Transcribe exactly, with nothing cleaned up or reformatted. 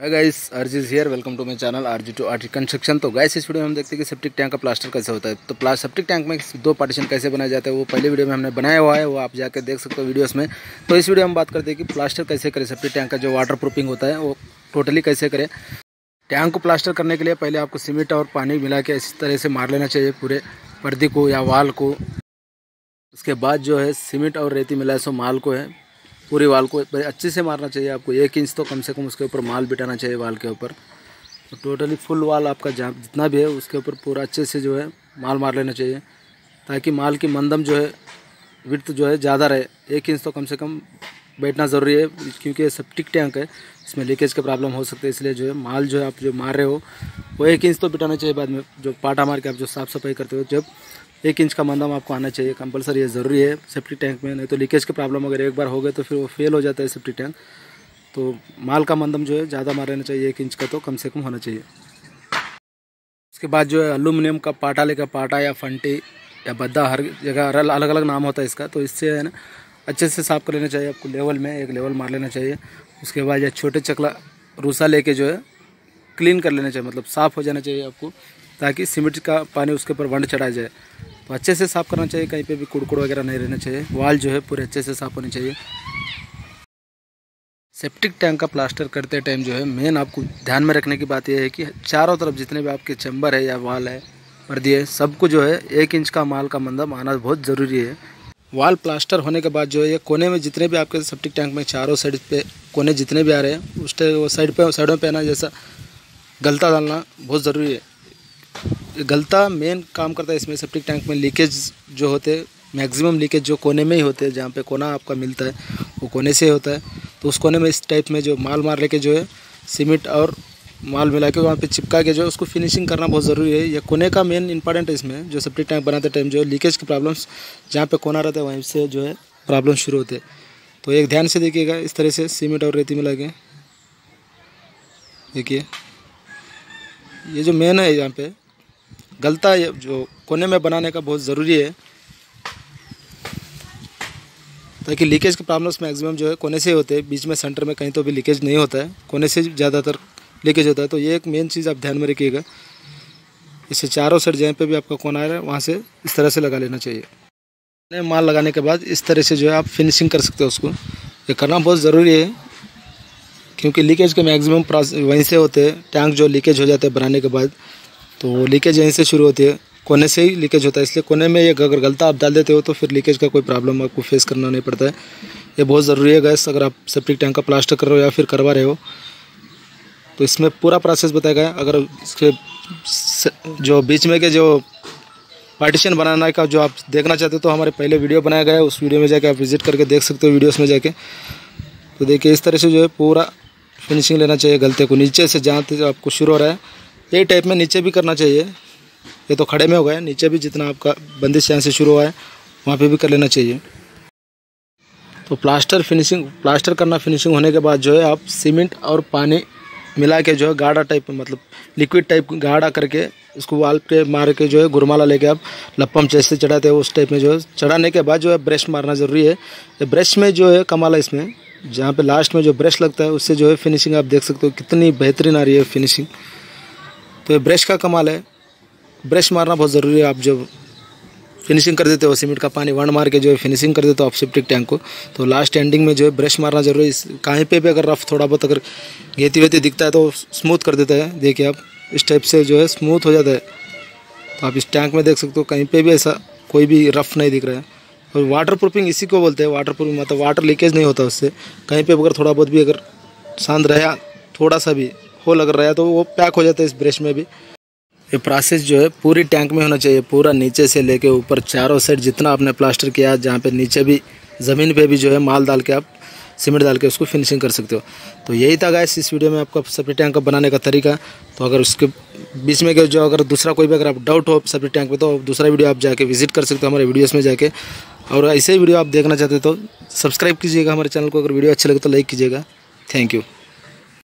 Hi guys, RG is here. Welcome to my channel RG to art construction. तो guys, इस video में हम देखते हैं कि सेप्टिक टैंक का प्लास्टर कैसे होता है। तो प्लास सेप्टिक टैंक में दो पार्टीशन कैसे बनाया जाता है, वो पहले वीडियो में हमने बनाया हुआ है, वो आप जाकर देख सकते हो वीडियोस में। तो इस वीडियो में हम बात करते हैं कि प्लास्टर कैसे करें, सेप्टिक टैंक का जो वाटर प्रूफिंग होता है वो टोटली कैसे करें। टैंक को प्लास्टर करने के लिए पहले आपको सीमेंट और पानी मिला के इस तरह से मार लेना चाहिए पूरे पर्दे को या वाल को। उसके बाद जो है सीमेंट और रेती मिला सो माल को है, पूरी वाल को अच्छे से मारना चाहिए। आपको एक इंच तो कम से कम उसके ऊपर माल बिठाना चाहिए वाल के ऊपर। तो टोटली फुल वाल आपका जहाँ जितना भी है उसके ऊपर पूरा अच्छे से जो है माल मार लेना चाहिए, ताकि माल की मंदम जो है विड्थ जो है ज़्यादा रहे। एक इंच तो कम से कम बैठना ज़रूरी है, क्योंकि सेप्टिक टैंक है, इसमें लीकेज का प्रॉब्लम हो सकता है। इसलिए जो है माल जो है आप जो मार रहे हो वो एक इंच तो बिठाना चाहिए। बाद में जो पाटा मार के आप जो साफ़ सफाई करते हो, जब एक इंच का मंदम आपको आना चाहिए कंपलसरी, ये ज़रूरी है सेप्टिक टैंक में। नहीं तो लीकेज के प्रॉब्लम अगर एक बार हो गए तो फिर वो फेल हो जाता है सेप्टिक टैंक। तो माल का मंदम जो है ज़्यादा मार लेना चाहिए, एक इंच का तो कम से कम होना चाहिए। उसके बाद जो है एल्यूमिनियम का पाटा लेकर, पाटा या फंटी या बद्दा, हर जगह अलग अलग नाम होता है इसका। तो इससे है ना अच्छे से साफ़ कर लेना चाहिए आपको। लेवल में एक लेवल मार लेना चाहिए। उसके बाद यह छोटे चकला रूसा लेके जो है क्लीन कर लेना चाहिए, मतलब साफ़ हो जाना चाहिए आपको, ताकि सीमेंट का पानी उसके ऊपर वंड चढ़ा जाए। तो अच्छे से साफ़ करना चाहिए, कहीं पे भी कुड़कुड़ वगैरह नहीं रहना चाहिए। वाल जो है पूरे अच्छे से साफ़ होनी चाहिए। सेप्टिक टैंक का प्लास्टर करते टाइम जो है मेन आपको ध्यान में रखने की बात यह है कि चारों तरफ जितने भी आपके चैम्बर है या वाल है, पर्दे है, सबको जो है एक इंच का माल का मंदम आना बहुत ज़रूरी है। वाल प्लास्टर होने के बाद जो है ये कोने में जितने भी आपके सेप्टिक टैंक में चारों साइड पे कोने जितने भी आ रहे हैं, उस साइड पे साइडों पे ना जैसा गलता डालना बहुत ज़रूरी है। गलता मेन काम करता है इसमें। सेप्टिक टैंक में लीकेज जो होते हैं, मैक्सिमम लीकेज जो कोने में ही होते हैं, जहाँ पे कोना आपका मिलता है वो कोने से होता है। तो उस कोने में इस टाइप में जो माल मार लेके जो है सीमेंट और माल मिला के वहाँ पे चिपका के जो है उसको फिनिशिंग करना बहुत ज़रूरी है। ये कोने का मेन इंपॉर्टेंट है इसमें। जो सेप्टिक टैंक बनाते टाइम जो लीकेज की प्रॉब्लम्स, जहाँ पर कोना रहता है वहीं से जो है प्रॉब्लम शुरू होते हैं। तो एक ध्यान से देखिएगा, इस तरह से सीमेंट और रेती मिला के देखिए, ये जो मेन है यहाँ पर गलता है जो कोने में बनाने का बहुत ज़रूरी है, ताकि लीकेज के प्रॉब्लम्स मैक्सिमम जो है कोने से होते हैं। बीच में सेंटर में कहीं तो भी लीकेज नहीं होता है, कोने से ज़्यादातर लीकेज होता है। तो ये एक मेन चीज़ आप ध्यान में रखिएगा। इससे चारों साइड जहाँ पे भी आपका कोना है वहाँ से इस तरह से लगा लेना चाहिए। माल लगाने के बाद इस तरह से जो है आप फिनिशिंग कर सकते हो उसको। ये करना बहुत ज़रूरी है, क्योंकि लीकेज के मैक्सिमम वहीं से होते हैं। टैंक जो लीकेज हो जाता है बनाने के बाद, तो लीकेज यहीं से शुरू होती है, कोने से ही लीकेज होता है। इसलिए कोने में ये अगर गलता आप डाल देते हो तो फिर लीकेज का कोई प्रॉब्लम आपको फेस करना नहीं पड़ता है। ये बहुत ज़रूरी है गैस, अगर आप सेप्टिक टैंक का प्लास्टर कर रहे हो या फिर करवा रहे हो। तो इसमें पूरा प्रोसेस बताया गया है। अगर इसके जो बीच में के जो पार्टीशन बनाना का जो आप देखना चाहते हो तो हमारे पहले वीडियो बनाया गया है, उस वीडियो में जाके आप विजिट करके देख सकते हो वीडियोज़ में जाके। तो देखिए, इस तरह से जो है पूरा फिनिशिंग लेना चाहिए गलते को, नीचे से जहाँ तक आपको शुरू हो रहा है ये टाइप में नीचे भी करना चाहिए। ये तो खड़े में हो गया, नीचे भी जितना आपका बंदिश यहाँ से शुरू हुआ है वहाँ पे भी कर लेना चाहिए। तो प्लास्टर फिनिशिंग प्लास्टर करना फिनिशिंग होने के बाद जो है आप सीमेंट और पानी मिला के जो है गाढ़ा टाइप, मतलब लिक्विड टाइप गाढ़ा करके उसको वाल पे मार के जो है गुरमाला लेके आप लप्पम जैसे चढ़ाते हो उस टाइप में जो है चढ़ाने के बाद जो है ब्रश मारना ज़रूरी है। ये ब्रश में जो है कमाल है इसमें, जहाँ पर लास्ट में जो ब्रश लगता है उससे जो है फिनिशिंग आप देख सकते हो कितनी बेहतरीन आ रही है फिनिशिंग। तो ये ब्रश का कमाल है, ब्रश मारना बहुत ज़रूरी है। आप जब फिनिशिंग कर देते हो सीमेंट का पानी वंड मार के जो है फिनिशिंग कर देते हो आप सेप्टिक टैंक को, तो लास्ट एंडिंग में जो है ब्रश मारना जरूरी है। कहीं पे भी अगर रफ थोड़ा बहुत अगर घेती वेती दिखता है तो स्मूथ कर देता है। देखिए आप, इस टाइप से जो है स्मूथ हो जाता है। तो आप इस टैंक में देख सकते हो कहीं पर भी ऐसा कोई भी रफ नहीं दिख रहा है। और वाटर प्रूफिंग इसी को बोलते हैं, वाटर प्रूफिंग मतलब वाटर लीकेज नहीं होता उससे। कहीं पर अगर थोड़ा बहुत भी अगर सांद रहा, थोड़ा सा भी होल अगर रहा तो वो पैक हो जाता है इस ब्रश में भी। ये प्रोसेस जो है पूरी टैंक में होना चाहिए, पूरा नीचे से लेके ऊपर चारों साइड जितना आपने प्लास्टर किया, जहाँ पे नीचे भी ज़मीन पे भी जो है माल डाल के आप सीमेंट डाल के उसको फिनिशिंग कर सकते हो। तो यही था गाइस इस वीडियो में आपका सेप्टिक टैंक का बनाने का तरीका। तो अगर उसके बीच में के जो अगर दूसरा कोई भी अगर आप डाउट हो सेप्टिक टैंक पे, तो दूसरा वीडियो आप जाके विजिट कर सकते हो हमारे वीडियोज़ में जाके। और ऐसे ही वीडियो आप देखना चाहते हो तो सब्सक्राइब कीजिएगा हमारे चैनल को। अगर वीडियो अच्छा लगे तो लाइक कीजिएगा। Thank you.